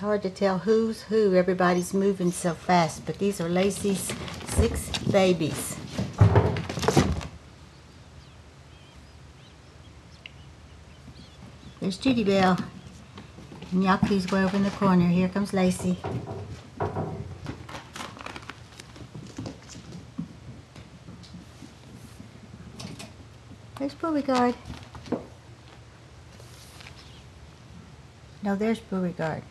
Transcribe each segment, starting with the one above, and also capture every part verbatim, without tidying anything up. It's hard to tell who's who. Everybody's moving so fast. But these are Lacey's six babies. There's Tootie Belle. And Yaku's way over in the corner. Here comes Lacey. There's Beauregard. No, there's Beauregard.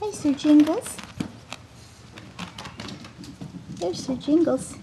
Hey, Sir Jingles. There's Sir Jingles.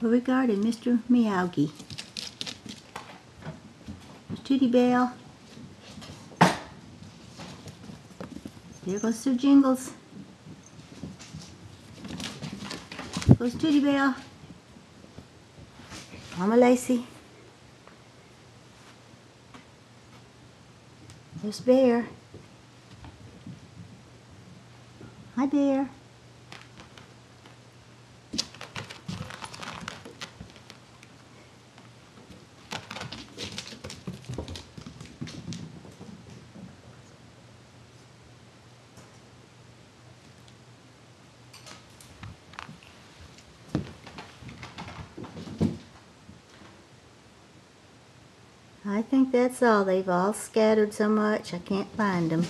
Beauregard and Mister Meowgie. There's Tootie Belle. There goes Sir Jingles. There goes Tootie Belle. Mama Lacey. There's Bear. Hi, Bear. I think that's all. They've all scattered so much I can't find them.